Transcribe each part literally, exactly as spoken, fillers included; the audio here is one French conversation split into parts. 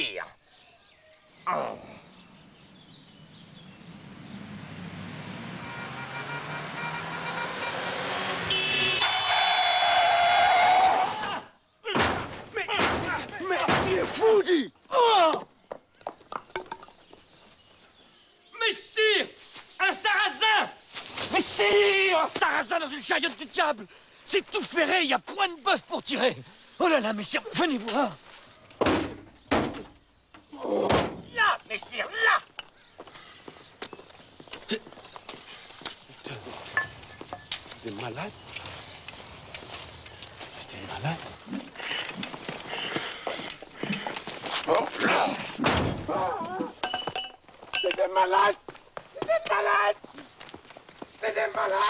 mourir. Oh. Mais, mais il est fou, dit. Oh. Mais sire, un sarrasin. Mais sire, un sarrasin dans une chariote du diable. C'est tout ferré, il y a point de bœuf pour tirer. Oh là là, messire, venez voir. Là, messire, là. Putain, c'était malade. C'était malade. Oh là. C'était malade. C'était malade. C'était malade.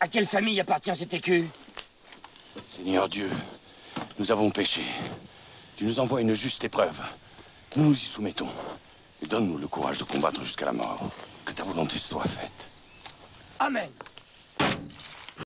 À quelle famille appartient cet écu? Seigneur Dieu, nous avons péché. Tu nous envoies une juste épreuve. Nous nous y soumettons. Et donne-nous le courage de combattre jusqu'à la mort. Que ta volonté soit faite. Amen.